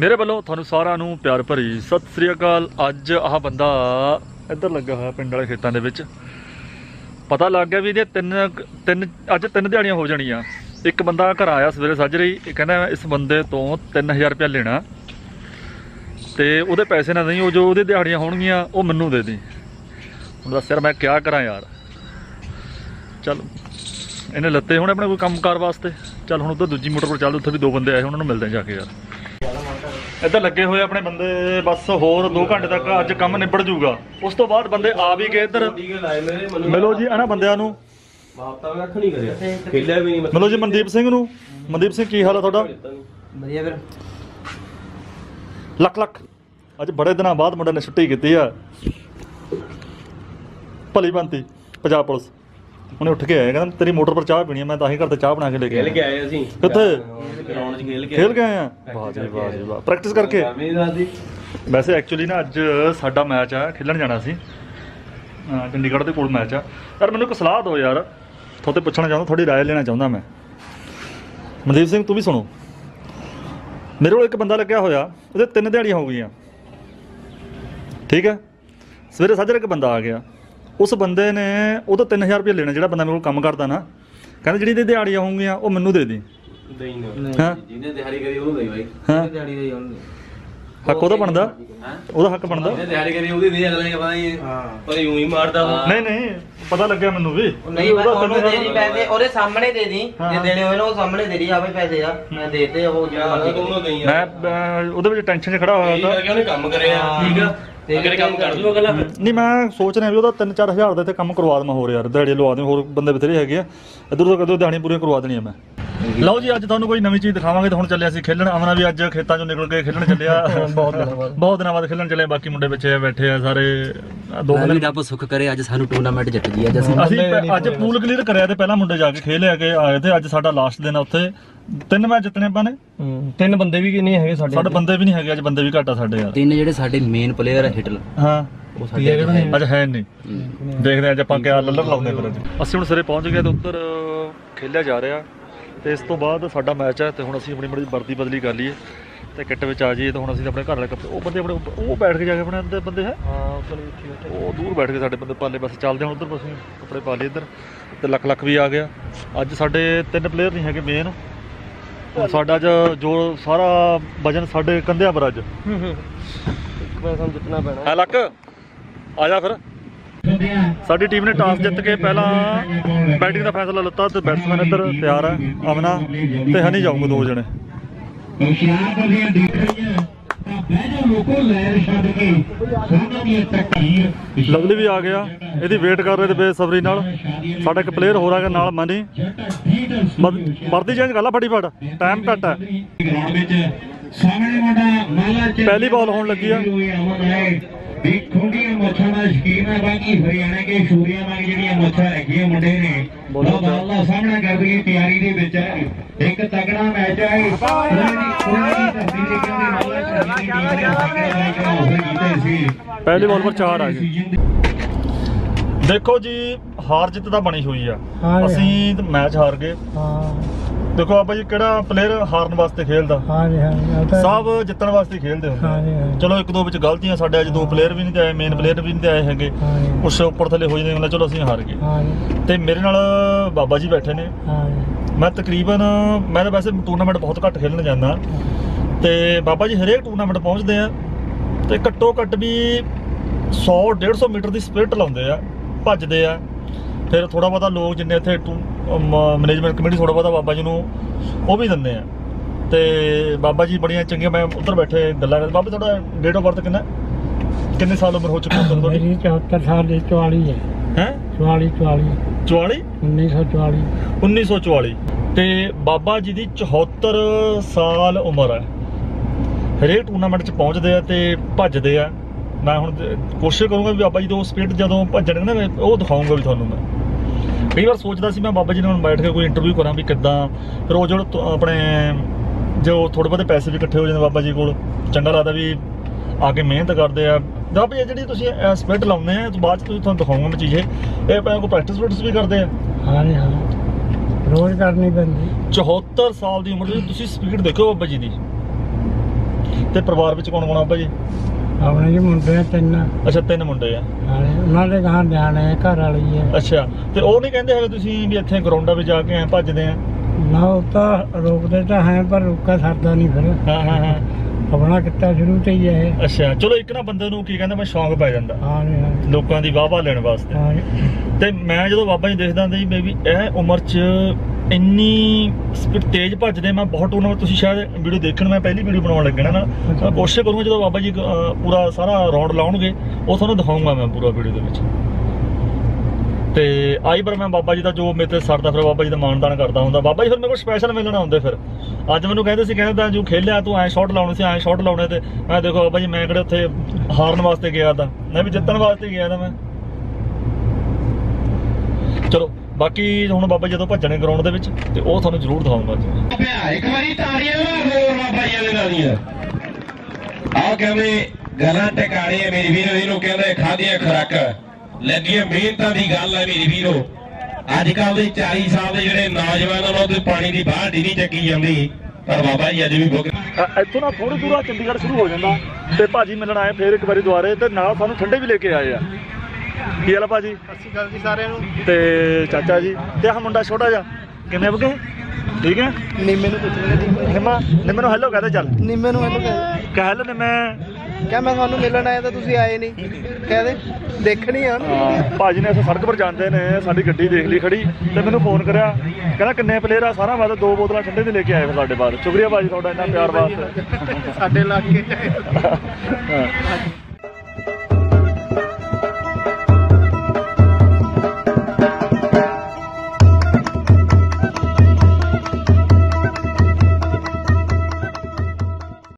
ਮੇਰੇ ਵੱਲੋਂ ਤੁਹਾਨੂੰ ਸਾਰਿਆਂ ਨੂੰ ਪਿਆਰ ਭਰੀ ਸਤਿ ਸ੍ਰੀ ਅਕਾਲ। ਅੱਜ ਆਹ ਬੰਦਾ ਇੱਧਰ ਲੱਗਾ ਹੋਇਆ ਪਿੰਡ ਵਾਲੇ ਖੇਤਾਂ ਦੇ ਵਿੱਚ, ਪਤਾ ਲੱਗ ਗਿਆ ਵੀ ਇਹਦੇ ਤਿੰਨ ਦਿਹਾੜੀਆਂ ਹੋ ਜਾਣੀਆਂ। ਇੱਕ ਬੰਦਾ ਘਰ ਆਇਆ ਸਵੇਰੇ ਸਾਜਰੀ, ਇਹ ਕਹਿੰਦਾ ਇਸ ਬੰਦੇ ਤੋਂ 3000 ਰੁਪਇਆ ਲੈਣਾ ਤੇ ਉਹਦੇ ਪੈਸੇ ਨਾ ਨਹੀਂ, ਉਹ ਜੋ ਉਹਦੇ ਦਿਹਾੜੀਆਂ ਹੋਣਗੀਆਂ ਉਹ ਮੈਨੂੰ ਦੇ ਦੀ। ਹੁਣ ਦੱਸ ਯਾਰ ਮੈਂ ਕਿਆ ਕਰਾਂ ਯਾਰ। ਚੱਲ ਇਹਨੇ ਲੱਤੇ ਹੁਣ ਆਪਣੇ ਕੋਈ ਕੰਮ ਕਾਰ ਵਾਸਤੇ। ਚੱਲ ਹੁਣ ਉੱਧਰ ਦੂਜੀ ਮੋਟਰ ਕੋਲ ਚੱਲ, ਉੱਥੇ ਵੀ ਦੋ ਬੰਦੇ ਆਏ, ਉਹਨਾਂ ਨੂੰ ਮਿਲਦੇ ਜਾ ਕੇ ਯਾਰ। ਇੱਧਰ ਲੱਗੇ ਹੋਏ ਆਪਣੇ ਬੰਦੇ, ਬਸ ਹੋਰ 2 ਘੰਟੇ ਤੱਕ ਅੱਜ ਕੰਮ ਨਿਬੜ ਜੂਗਾ। ਉਸ ਤੋਂ ਬਾਅਦ ਬੰਦੇ ਆ ਵੀ ਗਏ। ਇੱਧਰ ਮਿਲੋ ਜੀ ਇਹਨਾਂ ਬੰਦਿਆਂ ਨੂੰ। ਮਿਲੋ ਜੀ ਮਨਦੀਪ ਸਿੰਘ ਨੂੰ। ਮਨਦੀਪ ਸਿੰਘ ਕੀ ਹਾਲ ਆ ਤੁਹਾਡਾ? ਵਧੀਆ ਵੀਰ। ਲੱਖ ਲੱਖ ਅੱਜ ਬੜੇ ਦਿਨਾਂ ਬਾਅਦ ਮੁੰਡੇ ਨੇ ਛੁੱਟੀ ਕੀਤੀ ਆ। ਭਲੀ ਬੰਤੀ ਪੰਜਾਬ ਪੁਲਿਸ ਉਹਨੇ ਉੱਠ ਕੇ ਆਇਆ, ਕਹਿੰਦਾ ਤੇਰੀ ਮੋਟਰ ਪਰ ਚਾਹ ਪੀਣੀ ਆ, ਮੈਂ ਤਾਂ ਹੀ ਘਰ ਤੇ ਚਾਹ ਬਣਾ ਕੇ ਲੈ ਕੇ ਖੇਲ ਕੇ ਆਏ। ਅਸੀਂ ਕਿੱਥੇ? ਗਰਾਊਂਡ 'ਚ ਖੇਲ ਕੇ ਆਏ ਆ। ਵਾਹ ਜੀ ਵਾਹ ਜੀ ਵਾਹ, ਪ੍ਰੈਕਟਿਸ ਕਰਕੇ। ਵੈਸੇ ਐਕਚੁਅਲੀ ਨਾ ਅੱਜ ਸਾਡਾ ਮੈਚ ਆ, ਖੇਲਣ ਜਾਣਾ ਸੀ, ਚੰਡੀਗੜ੍ਹ ਦੇ ਕੋਲ ਮੈਚ ਆ। ਯਾਰ ਮੈਨੂੰ ਇੱਕ ਸਲਾਹ ਦਿਓ ਯਾਰ, ਤੁਹਾਡੇ ਪੁੱਛਣਾ ਚਾਹੁੰਦਾ, ਤੁਹਾਡੀ ਰਾਏ ਲੈਣਾ ਚਾਹੁੰਦਾ ਮੈਂ। ਮਨਦੀਪ ਸਿੰਘ ਤੂੰ ਵੀ ਸੁਣੋ, ਮੇਰੇ ਕੋਲ ਇੱਕ ਬੰਦਾ ਲੱਗਿਆ ਹੋਇਆ, ਉਹਦੇ 3 ਦਿਹਾੜੀਆਂ ਹੋ ਗਈਆਂ, ਠੀਕ ਹੈ। ਸਵੇਰੇ ਸਾਜਰੇ ਇੱਕ ਬੰਦਾ ਆ ਗਿਆ, ਉਸ ਬੰਦੇ ਨੇ ਉਹ ਤਾਂ 3000 ਰੁਪਏ ਲੈਣਾ, ਜਿਹੜਾ ਬੰਦਾ ਮੇਰੇ ਕੋਲ ਕੰਮ ਕਰਦਾ ਨਾ। ਕਹਿੰਦਾ ਜਿਹੜੀ ਇਹਦੀ ਦਿਹਾੜੀਆਂ ਹੋਊਗੀਆਂ ਉਹ ਮੈਨੂੰ ਦੇ ਦੀ। ਹੱਕ ਉਹਦਾ ਬਣਦਾ, ਉਹਦਾ ਹੱਕ ਬਣਦਾ। ਨਹੀਂ ਨਹੀਂ ਪਤਾ ਲੱਗਿਆ ਮੈਨੂੰ ਵੀ, ਉਹਦੇ ਵਿੱਚ ਟੈਨਸ਼ਨ 'ਚ ਖੜਾ ਹੋਇਆ। ਨਹੀਂ ਮੈਂ ਸੋਚ ਰਿਹਾ ਵੀ ਉਹਦਾ 3-4000 ਦਾ ਇੱਥੇ ਕੰਮ ਕਰਵਾ ਦੇਵਾਂ ਹੋਰ ਯਾਰ, ਦਿਹਾੜੀ ਲਵਾ ਦੇ। ਹੋਰ ਬੰਦੇ ਬਥੇਰੇ ਹੈਗੇ ਆ ਇੱਧਰ ਤੋਂ, ਕਦੋਂ ਦਿਹਾੜੀਆਂ ਪੂਰੀਆਂ ਕਰਵਾ ਦੇਣੀਆਂ ਮੈਂ। ਲਓ ਜੀ ਅੱਜ ਤੁਹਾਨੂੰ ਕੋਈ ਨਵੀਂ ਚੀਜ਼ ਦਿਖਾਵਾਂਗੇ। ਹੁਣ ਚੱਲਿਆ ਸੀ ਖੇਲਣ, ਆਮਨਾ ਵੀ ਅੱਜ ਖੇਤਾਂ ਚੋਂ ਨਿਕਲ ਕੇ ਖੇਲਣ ਚੱਲਿਆ। ਬਹੁਤ ਦਿਨਾਂ ਬਾਅਦ ਖੇਲਣ ਚੱਲਿਆ। ਬਾਕੀ ਮੁੰਡੇ ਬੱਚੇ ਬੈਠੇ ਆ ਸਾਰੇ। ਦੋ ਦਿਨ ਰੱਬ ਸੁੱਖ ਕਰੇ ਅੱਜ ਸਾਨੂੰ ਟੂਰਨਾਮੈਂਟ ਜਿੱਤ ਗਈ। ਅਸੀਂ ਅੱਜ ਪੂਲ ਕਲੀਅਰ ਕਰਿਆ ਤੇ ਪਹਿਲਾਂ ਮੁੰਡੇ ਜਾ ਕੇ ਖੇਲ ਲਿਆ ਕੇ ਆਏ ਤੇ ਅੱਜ ਸਾਡਾ ਲਾਸਟ ਦਿਨ ਆ ਉੱਥੇ। 3 ਮੈਚ ਜਿੱਤਣੇ ਆਪਾਂ ਨੇ। 3 ਬੰਦੇ ਵੀ ਨਹੀਂ ਹੈਗੇ ਸਾਡੇ ਬੰਦੇ ਵੀ ਨਹੀਂ ਹੈਗੇ ਅੱਜ, ਬੰਦੇ ਵੀ ਘੱਟ ਆ ਸਾਡੇ ਯਾਰ। 3 ਜਿਹੜੇ ਸਾਡੇ ਮੇਨ ਪਲੇਅਰ ਆ ਹਿਟਲ, ਹਾਂ ਉਹ ਸਾਡੇ ਅੱਜ ਹੈ ਨਹੀਂ। ਦੇਖਦੇ ਅੱਜ ਆਪਾਂ ਕਿਆ ਲੱਲਰ ਲਾਉਂਦੇ ਫਿਰ। ਅਸੀਂ ਹੁਣ ਸਵੇਰੇ ਪਹੁੰਚ ਗਏ ਤੇ ਉੱਧਰ ਖੇਲਿਆ ਜਾ ਰਿਹਾ ਤੇ ਇਸ ਤੋਂ ਬਾਅਦ ਸਾਡਾ ਮੈਚ ਹੈ। ਤੇ ਹੁਣ ਅਸੀਂ ਆਪਣੀ ਵਰਦੀ ਬਦਲੀ ਕਰ ਲਈਏ ਤੇ ਕਿੱਟ ਵਿੱਚ ਆ ਜਾਈਏ। ਤੇ ਹੁਣ ਅਸੀਂ ਆਪਣੇ ਘਰ ਵਾਲੇ ਕੱਪੜੇ, ਉਹ ਬੰਦੇ ਆਪਣੇ ਉਹ ਬੈਠ ਕੇ ਜਾ ਕੇ ਆਪਣੇ ਅੰਦਰ ਬੰਦੇ ਹੈ, ਉਹ ਦੂਰ ਬੈਠ ਕੇ ਸਾਡੇ ਬੰਦੇ ਪਾਲੇ ਪਾਸੇ ਚੱਲਦੇ। ਹੁਣ ਉੱਧਰ ਅਸੀਂ ਕੱਪੜੇ ਪਾ ਲਏ ਇੱਧਰ। ਤੇ ਲੱਖ ਲੱਖ ਵੀ ਆ ਗਿਆ। ਅੱਜ ਸਾਡੇ 3 ਪਲੇਅਰ ਨਹੀਂ ਹੈਗੇ ਮੇਨ। ਸਾਡਾ ਜੋ ਸਾਰਾ ਵਜਨ ਸਾਡੇ ਕੰਧਿਆਂ ਪਰ ਅੱਜ ਸਾਨੂੰ ਜਿੱਤਣਾ ਪੈਣਾ। ਲੱਕ ਆ ਜਾ ਫਿਰ। ਸਾਡੀ ਟੀਮ ਨੇ ਟਾਸ ਜਿੱਤ ਕੇ ਪਹਿਲਾਂ ਬੈਟਿੰਗ ਦਾ ਫੈਸਲਾ ਲਿੱਤਾ ਤੇ ਬੈਟਸਮੈਨ ਇੱਧਰ ਤਿਆਰ ਆ, ਆਮਨਾ ਤੇ ਹਨੀ ਜਾਊਂਗੇ 2 ਜਣੇ। ਲਵਲੀ ਵੀ ਆ ਗਿਆ, ਇਹਦੀ ਵੇਟ ਕਰ ਰਹੇ ਤੇ ਬੇਸਬਰੀ ਨਾਲ। ਸਾਡਾ ਇੱਕ ਪਲੇਅਰ ਹੋ ਰਿਹਾ ਨਾਲ ਮਨੀ। ਵਰਦੀ ਚੇਂਜ ਕਰ ਲਾ ਫਟੀਫਟ, ਟਾਈਮ ਘੱਟ ਹੈ। ਪਹਿਲੀ ਬਾਲ ਹੋਣ ਲੱਗੀ ਆ। ਪਹਿਲੀ ਬਾਲ ਪਰ 4 ਆ ਗਏ। ਦੇਖੋ ਜੀ ਹਾਰ ਜਿੱਤ ਤਾਂ ਬਣੀ ਹੋਈ ਆ, ਅਸੀਂ ਮੈਚ ਹਾਰ ਗਏ। ਦੇਖੋ ਆਪਾਂ ਜੀ ਕਿਹੜਾ ਪਲੇਅਰ ਹਾਰਨ ਵਾਸਤੇ ਖੇਲਦਾ, ਸਭ ਜਿੱਤਣ ਵਾਸਤੇ ਖੇਲਦੇ ਹੁੰਦੇ। ਚਲੋ 1-2 ਵਿੱਚ ਗਲਤੀਆਂ, ਸਾਡੇ ਅੱਜ 2 ਪਲੇਅਰ ਵੀ ਨਹੀਂ ਆਏ, ਮੇਨ ਪਲੇਅਰ ਵੀ ਨਹੀਂ ਆਏ ਹੈਗੇ। ਉਸ ਉੱਪਰ ਥੱਲੇ ਹੋ ਜਾਂਦੇ, ਚਲੋ ਅਸੀਂ ਹਾਰ ਗਏ। ਤੇ ਮੇਰੇ ਨਾਲ ਬਾਬਾ ਜੀ ਬੈਠੇ ਨੇ। ਮੈਂ ਤਕਰੀਬਨ ਮੈਂ ਵੈਸੇ ਟੂਰਨਾਮੈਂਟ ਬਹੁਤ ਘੱਟ ਖੇਲਣ ਜਾਂਦਾ ਤੇ ਬਾਬਾ ਜੀ ਹਰੇਕ ਟੂਰਨਾਮੈਂਟ ਪਹੁੰਚਦੇ ਆ ਤੇ ਘੱਟੋ ਘੱਟ ਵੀ 100-150 ਮੀਟਰ ਦੀ ਸਪ੍ਰਿੰਟ ਲਾਉਂਦੇ ਆ, ਭੱਜਦੇ ਆ। ਫਿਰ ਥੋੜ੍ਹਾ ਬਹੁਤਾ ਲੋਕ ਜਿੰਨੇ ਇੱਥੇ ਮੈਨੇਜਮੈਂਟ ਕਮੇਟੀ ਥੋੜ੍ਹਾ ਬਹੁਤਾ ਬਾਬਾ ਜੀ ਨੂੰ ਉਹ ਵੀ ਦਿੰਦੇ ਆ। ਤੇ ਬਾਬਾ ਜੀ ਬੜੀਆਂ ਚੰਗੀਆਂ, ਮੈਂ ਉੱਧਰ ਬੈਠੇ ਗੱਲਾਂ ਕਰਦੇ। ਬਾਬਾ ਤੁਹਾਡਾ ਡੇਟ ਆਫ ਬਰਥ ਕਿੰਨਾ, ਕਿੰਨੇ ਸਾਲ ਉਮਰ ਹੋ ਚੁੱਕੀ ਤੁਹਾਡੀ? 74 ਸਾਲ ਦੀ, 44 ਹੈ। ਹੈਂ 44 1944 1944 ਤੇ ਬਾਬਾ ਜੀ ਦੀ 74 ਸਾਲ ਉਮਰ ਹੈ। ਹਰੇਕ ਟੂਰਨਾਮੈਂਟ 'ਚ ਪਹੁੰਚਦੇ ਆ ਤੇ ਭੱਜਦੇ ਆ। ਮੈਂ ਹੁਣ ਕੋਸ਼ਿਸ਼ ਕਰੂੰਗਾ ਵੀ ਬਾਬਾ ਜੀ ਤੋਂ ਸਪੀਡ ਜਦੋਂ ਭੱਜਣਗੇ ਨਾ ਉਹ ਦਿਖਾਉਂਗਾ ਵੀ ਤੁਹਾਨੂੰ। ਮੈਂ ਕਈ ਵਾਰ ਸੋਚਦਾ ਸੀ ਮੈਂ ਬਾਬਾ ਜੀ ਨਾਲ ਬੈਠ ਕੇ ਕੋਈ ਇੰਟਰਵਿਊ ਕਰਾਂ ਵੀ ਕਿੱਦਾਂ। ਫਿਰ ਉਹ ਜਿਹੜਾ ਆਪਣੇ ਜੋ ਥੋੜ੍ਹੇ ਬਹੁਤੇ ਪੈਸੇ ਵੀ ਇਕੱਠੇ ਹੋ ਜਾਂਦੇ ਬਾਬਾ ਜੀ ਕੋਲ, ਚੰਗਾ ਲੱਗਦਾ ਵੀ ਆ ਕੇ ਮਿਹਨਤ ਕਰਦੇ ਆ। ਜਾਂ ਵੀ ਜਿਹੜੀ ਤੁਸੀਂ ਸਪਿਟ ਲਾਉਂਦੇ ਆ ਬਾਅਦ 'ਚ ਤੁਸੀਂ ਤੁਹਾਨੂੰ ਦਿਖਾਉਂਗਾ ਮੈਂ ਚੀਜ਼। ਇਹ ਆਪਾਂ ਕੋਈ ਪ੍ਰੈਕਟਿਸ ਵੀ ਕਰਦੇ ਆ? ਹਾਂ ਹਾਂ ਰੋਜ਼ ਕਰਨੀ ਪੈਂਦੀ। 74 ਸਾਲ ਦੀ ਉਮਰ 'ਚ ਤੁਸੀਂ ਸਪੀਡ ਦੇਖੋ ਬਾਬਾ ਜੀ ਦੀ। ਤੇ ਪਰਿਵਾਰ ਵਿੱਚ ਕੌਣ ਕੌਣ ਆਬਾ ਜੀ? ਆਪਣੇ ਜੀ ਮੁੰਡੇ ਤਿੰਨ। ਅੱਛਾ ਤਿੰਨ ਮੁੰਡੇ ਆ, ਉਹਨਾਂ ਦੇ ਗਾਂ ਨਿਆਣੇ ਘਰ ਵਾਲੀ ਆ। ਅੱਛਾ ਤੇ ਉਹ ਨਹੀਂ ਕਹਿੰਦੇ ਹੈਗੇ ਤੁਸੀਂ ਵੀ ਇੱਥੇ ਗਰਾਊਂਡਾਂ ਵਿੱਚ ਜਾ ਕੇ ਐ ਭੱਜਦੇ ਆ? ਨਾ ਉਹ ਤਾਂ ਰੋਕਦੇ ਤਾਂ ਹੈ ਪਰ ਰੋਕਾ ਸਰਦਾ ਨਹੀਂ ਫਿਰ। ਹਾਂ ਹਾਂ ਹਾਂ ਆਪਣਾ ਕਿੱਤਾ ਸ਼ੁਰੂ ਤੋਂ ਹੀ ਹੈ। ਅੱਛਾ ਚਲੋ ਇੱਕ ਨਾ ਬੰਦੇ ਨੂੰ ਕੀ ਕਹਿੰਦੇ ਸ਼ੌਂਕ ਪੈ ਜਾਂਦਾ ਲੋਕਾਂ ਦੀ ਵਾਹ ਵਾਹ ਲੈਣ ਵਾਸਤੇ। ਤੇ ਮੈਂ ਜਦੋਂ ਬਾਬਾ ਜੀ ਦੇਖਦਾ ਹੁੰਦਾ ਜੀ ਬੇਬੀ ਇਹ ਉਮਰ 'ਚ ਇੰਨੀ ਸਪੀਡ ਤੇਜ਼ ਭੱਜਦੇ, ਮੈਂ ਬਹੁਤ ਉਹਨਾਂ ਨੂੰ ਤੁਸੀਂ ਸ਼ਾਇਦ ਵੀਡੀਓ ਦੇਖਣ ਮੈਂ ਪਹਿਲੀ ਵੀਡੀਓ ਬਣਾਉਣ ਲੱਗਣਾ ਨਾ, ਕੋਸ਼ਿਸ਼ ਕਰੂੰਗਾ ਜਦੋਂ ਬਾਬਾ ਜੀ ਪੂਰਾ ਸਾਰਾ ਰੌਂਡ ਲਾਉਣਗੇ ਉਹ ਤੁਹਾਨੂੰ ਦਿਖਾਊਂਗਾ ਮੈਂ ਪੂਰਾ ਵੀਡੀਓ ਦੇ ਵਿੱਚ। ਤੇ ਆਈ ਪਰ ਮੈਂ ਬਾਬਾ ਜੀ ਦਾ ਜੋ ਮੇਰੇ ਤੇ ਸਰਦਾ ਫਿਰ ਬਾਬਾ ਜੀ ਦਾ ਮਾਨਦਾਨ ਕਰਦਾ ਹੁੰਦਾ। ਬਾਬਾ ਜੀ ਫਿਰ ਮੇਰੇ ਕੋਲ ਸਪੈਸ਼ਲ ਮਿਲਣ ਆਉਂਦੇ। ਫਿਰ ਅੱਜ ਮੈਨੂੰ ਕਹਿੰਦੇ ਸੀ ਕਹਿੰਦਾ ਜੋ ਖੇਲਿਆ ਤੂੰ ਐਂ ਸ਼ਾਟ ਲਾਉਣੇ ਸੀ ਐਂ ਸ਼ਾਟ ਲਾਉਣੇ। ਤੇ ਮੈਂ ਦੇਖੋ ਬਾਬਾ ਜੀ ਮੈਂ ਕਿਹੜੇ ਉੱਥੇ ਹਾਰਨ ਵਾਸਤੇ ਗਿਆ ਤਾਂ, ਮੈਂ ਵੀ ਜਿੱਤਣ ਵਾਸਤੇ ਗਿਆ ਤਾਂ ਮੈਂ। ਚਲੋ ਬਾਕੀ ਹੁਣ ਬਾਬਾ ਜਦੋਂ ਭੱਜਣੇ ਗਰਾਊਂਡ ਦੇ ਵਿੱਚ ਤੇ ਉਹ ਤੁਹਾਨੂੰ ਜ਼ਰੂਰ ਦਿਖਾਉਂਗਾ ਜੀ। ਇੱਕ ਵਾਰੀ ਤਾੜੀਆਂ ਹੋਰ ਬਾਬਾ ਜੀ ਦੇ ਨਾਲ ਦੀਆਂ ਆਹ ਕਹਿੰਦੇ ਗੱਲਾਂ ਟਿਕਾਣੀਆਂ ਮੇਰੇ ਵੀਰ ਇਹਨੂੰ ਕਹਿੰਦੇ ਖਾਦੀਆਂ ਖੁਰਾਕਾਂ ਲੱਗੀਆਂ ਮਿਹਨਤਾਂ ਦੀ ਗੱਲ ਹੈ ਮੇਰੇ ਵੀਰੋ। ਅੱਜ ਕੱਲ ਦੇ 40 ਸਾਲ ਦੇ ਜਿਹੜੇ ਨੌਜਵਾਨ ਉਹਨਾਂ ਦੇ ਪਾਣੀ ਦੀ ਬਾਹਰ ਢੀ ਨਹੀਂ ਚੱਕੀ ਜਾਂਦੀ, ਪਰ ਬਾਬਾ ਜੀ ਅੱਜ ਵੀ ਇੱਥੋਂ ਨਾ ਥੋੜੀ ਦੂਰ ਚੰਡੀਗੜ੍ਹ ਸ਼ੁਰੂ ਹੋ ਜਾਂਦਾ। ਤੇ ਭਾਜੀ ਮਿਲਣ ਆਏ ਫਿਰ ਇੱਕ ਵਾਰੀ ਦੁਆਰੇ ਤੇ ਨਾਲ ਸਾਨੂੰ ਠੰਡੇ ਵੀ ਲੈ ਕੇ ਆਏ ਆ। ਕੀ ਹਾਲ ਆ ਭਾਜੀ? ਸਤਿ ਸ਼੍ਰੀ ਅਕਾਲ ਜੀ ਸਾਰਿਆਂ ਨੂੰ। ਤੇ ਚਾਚਾ ਜੀ ਤੇ ਆਹ ਮੁੰਡਾ ਛੋਟਾ ਜਿਹਾ ਕਿਵੇਂ ਬਗੇ? ਠੀਕ ਹੈ ਨਿੰਮੇ ਨੂੰ ਪੁੱਛਦੇ ਨਿੰਮਾ, ਨਿੰਮੇ ਨੂੰ ਹੈਲੋ ਕਹਦੇ। ਚੱਲ ਨਿੰਮੇ ਨੂੰ ਹੈਲੋ ਕਹ। ਹੈਲੋ ਨਿੰਮੇ ਕਹਿ ਮੈਂ ਤੁਹਾਨੂੰ ਮਿਲਣ ਆਇਆ ਤਾਂ ਤੁਸੀਂ ਆਏ ਨਹੀਂ। ਕਹਦੇ ਦੇਖਣੀ ਆ ਭਾਜੀ ਨੇ। ਅਸੀਂ ਸੜਕ ਪਰ ਜਾਂਦੇ ਨੇ ਸਾਡੀ ਗੱਡੀ ਦੇਖ ਲਈ ਖੜੀ ਤੇ ਮੈਨੂੰ ਫੋਨ ਕਰਿਆ ਕਹਿੰਦਾ ਕਿੰਨੇ ਪਲੇਅਰ ਆ ਸਾਰਾ। ਮੈਂ ਤਾਂ ਦੋ ਬੋਤਲਾਂ ਠੰਡੇ ਦੀ ਲੈ ਕੇ ਆਏ ਫਿਰ ਸਾਡੇ ਬਾਅਦ। ਸ਼ੁਕਰੀਆ ਭਾਜੀ ਤੁਹਾਡਾ ਇੰਨਾ ਪਿਆਰ ਵਾਸਤੇ ਸਾਡੇ ਇਲਾਕੇ ਚ।